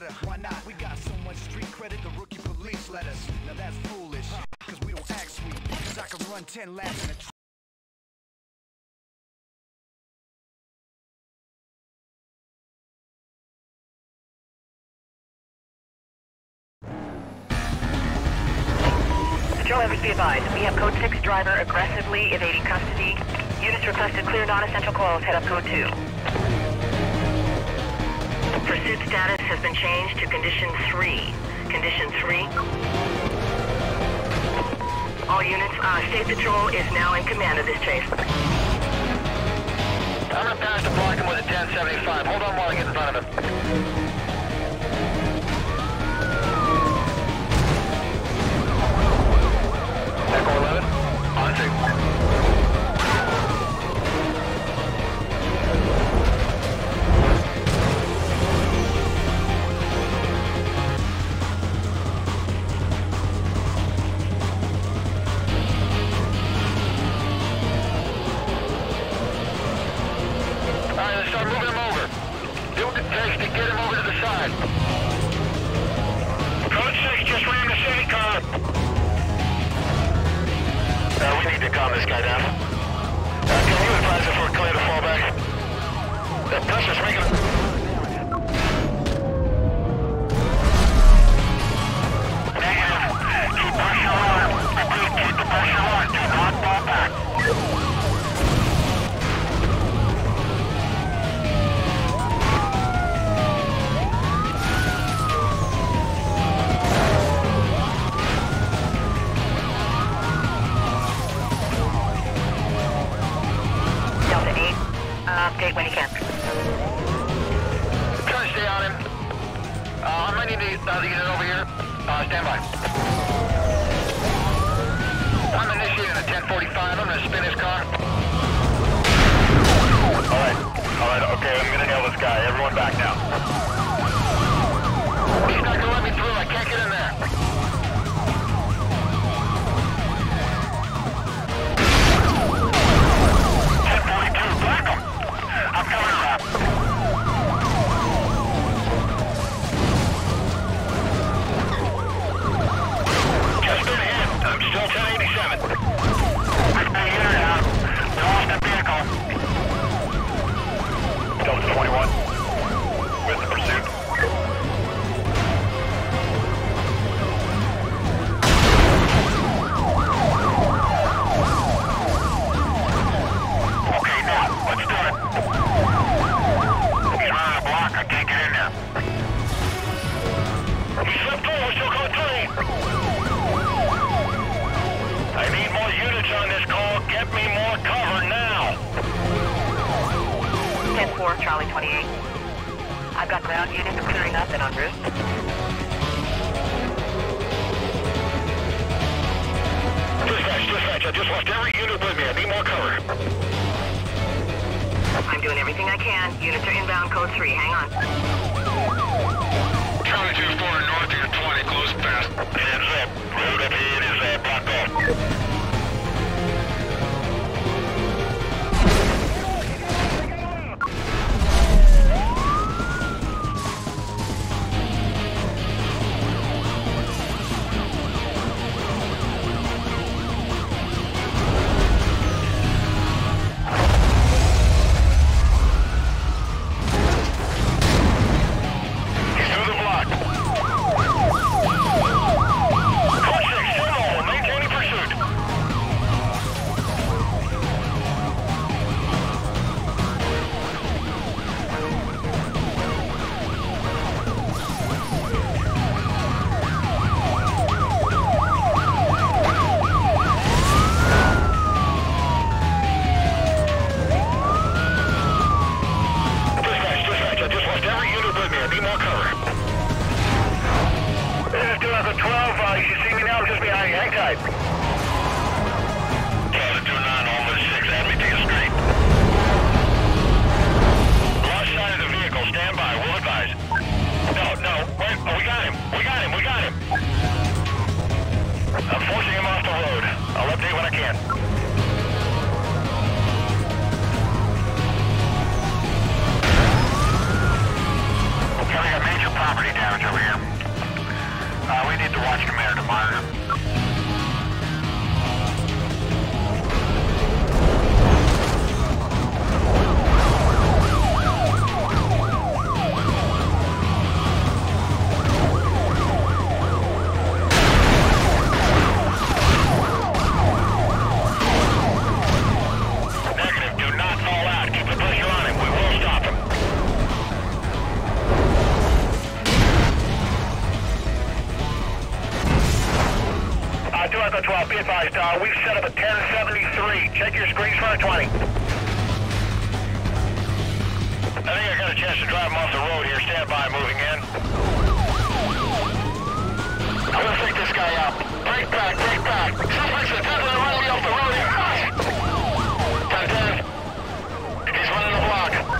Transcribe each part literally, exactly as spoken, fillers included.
better. Why not? We got so much street credit, the rookie police let us. Now that's foolish, cause we don't act sweet. Cause I can run ten laps in a track. Patrol members be advised, we have code six driver aggressively evading custody. Units requested clear non-essential calls, head up code two. Pursuit status has been changed to condition three. Condition three. All units, uh, State Patrol is now in command of this chase. I'm gonna pass the block him with a ten seventy-five. Hold on while I get in front of him. Echo eleven, on two. Alright, let's start moving him over. Do what it takes to get him over to the side. Code six just ran the city car. Uh, we need to calm this guy down. Uh, can you advise if we're clear to fall back? The pressure's making it. Negative. Keep pressure on. Repeat, keep the pressure on. Do not fall back. Update when you can. Try to stay on him. Uh, I might need the uh, unit over here. Uh, stand by. I'm initiating a ten forty-five. I'm going to spin his car. Alright. Alright, okay. I'm going to nail this guy. Everyone back now. He's not going to let me through. I can't get in there. I'm coming around. Just been hit. I'm still ten eighty-seven. We've been here now. We lost the vehicle. Delta twenty-one. With the pursuit. Okay, now, let's do it. I can't get in there. We slipped through, we're still going three. I need more units on this call. Get me more cover now. ten four, Charlie twenty-eight. I've got ground units clearing up and en route. Dispatch, dispatch, I just lost every unit with me. I need more cover. I'm doing everything I can. Units are inbound, code three. Hang on. Charlie two four north of your twenty, close past. Heads up. Road up here is uh, blocked off. property damage over here. Uh, we need to watch the mayor to monitor. two echo twelve, be advised, uh, we've set up a ten seventy-three. Check your screens for a twenty. I think I got a chance to drive them off the road here. Stand by, moving in. I'm gonna take this guy out. Break back, break back. Something's a devil to run me off the road here. ten ten. He's running the block.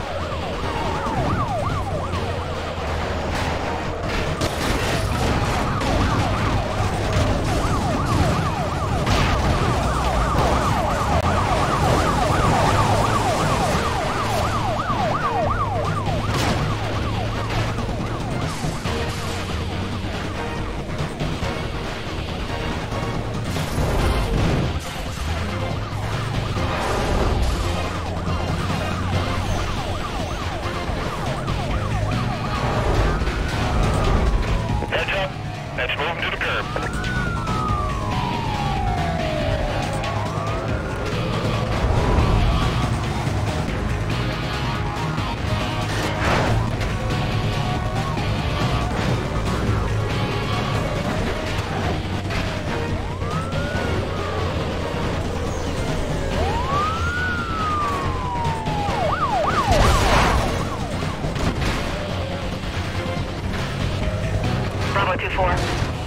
two four.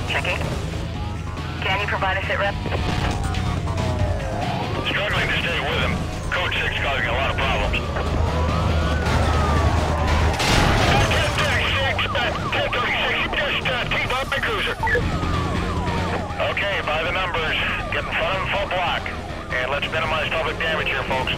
Checking. Can you provide a sit rep? Struggling to stay with him. Code six causing a lot of problems. ten thirty-six, ten thirty-six, just uh, teed up my cruiser. Okay, by the numbers. Get in front of him full block. And let's minimize public damage here, folks.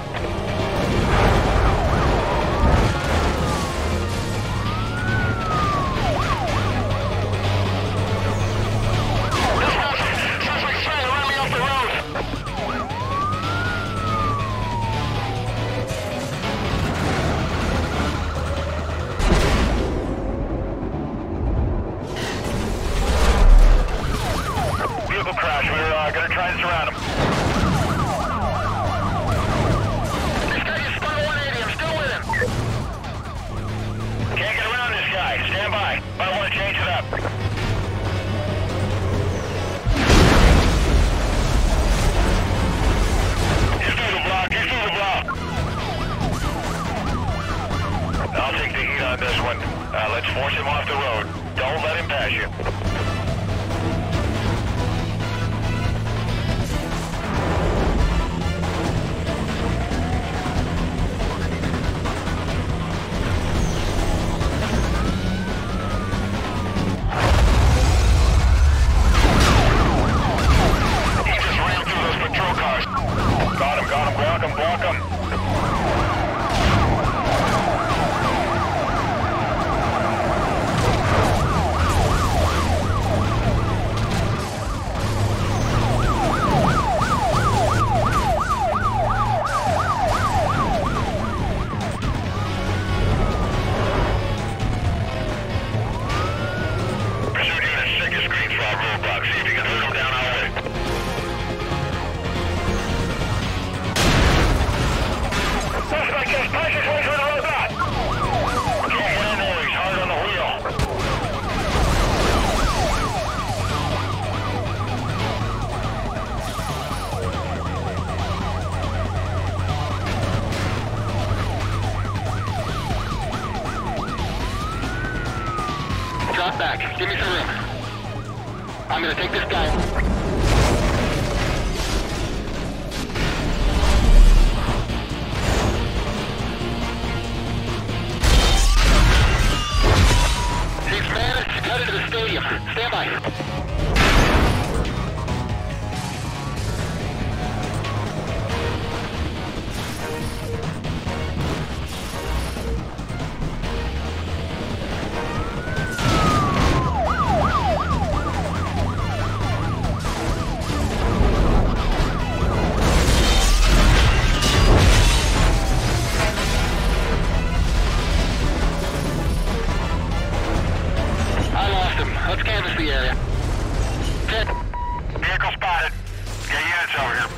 This one. Uh, let's force him off the road. Don't let him pass you. He just ran through those patrol cars. Got him, got him, block him, block him. Drop back. Give me some room. I'm gonna take this guy. He's managed to cut into the stadium. Stand by. Let's canvass the area. Ten. Vehicle spotted. Get units over here.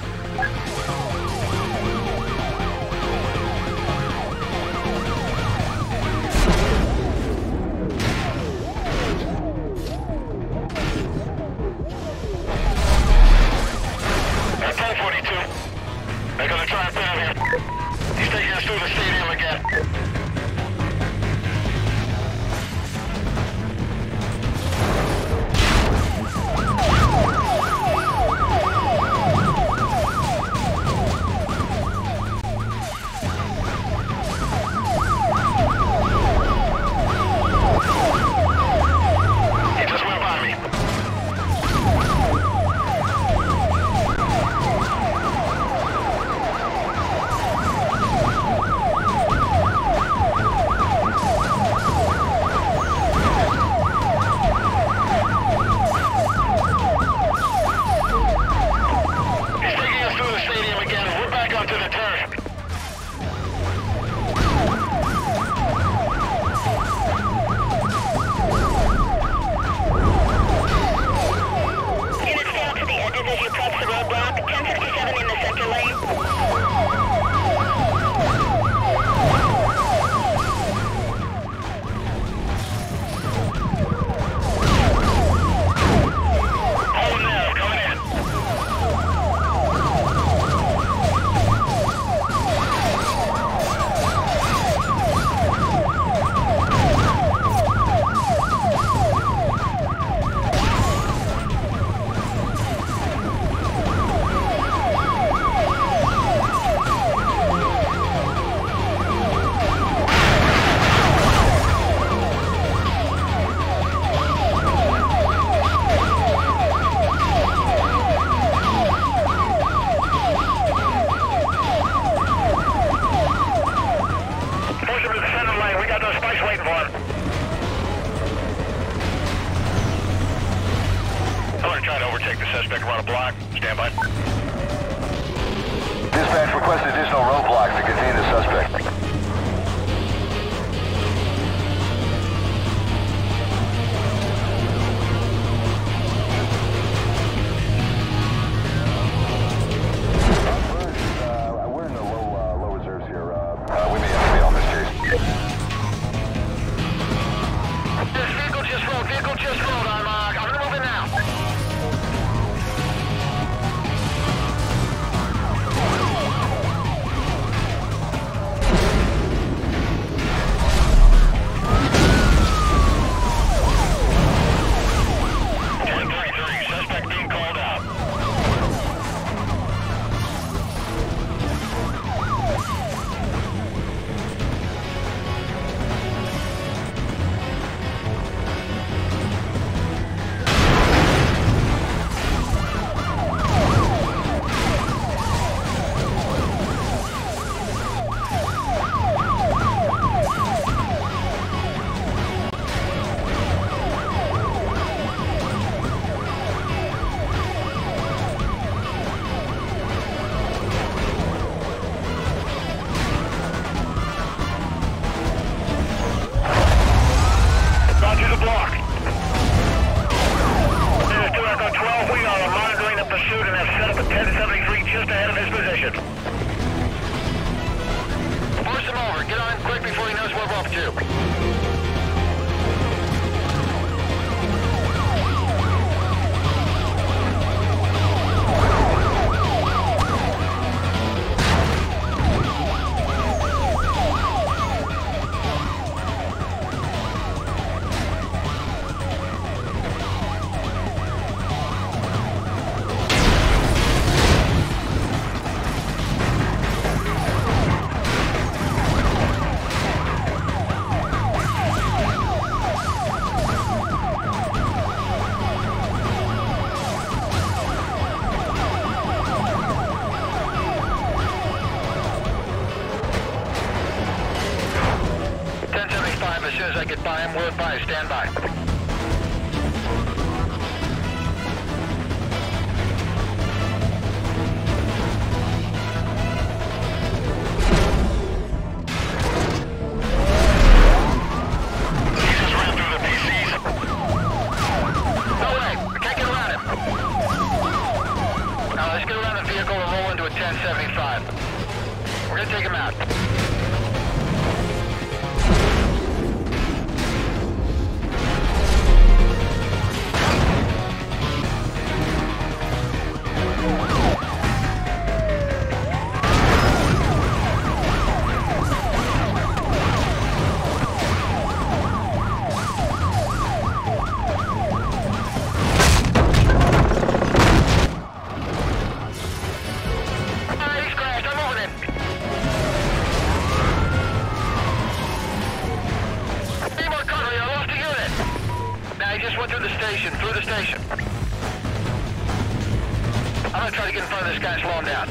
ten forty-two. They're gonna try and pin him here. He's taking us through the stadium again. just went through the station, through the station. I'm gonna try to get in front of this guy and slow him down.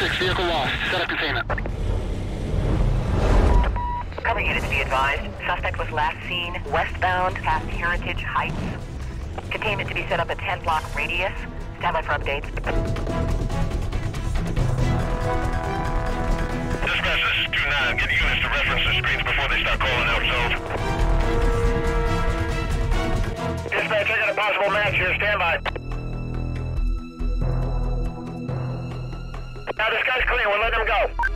Six, vehicle lost. Set up containment. Cover units be advised. Suspect was last seen westbound past Heritage Heights. Containment to be set up at ten block radius. Stand by for updates. Dispatch, this is two nine. Get units to reference the screens before they start calling out zones. Dispatch, I got a possible match here. Stand by. Now this guy's clean, we'll let him go.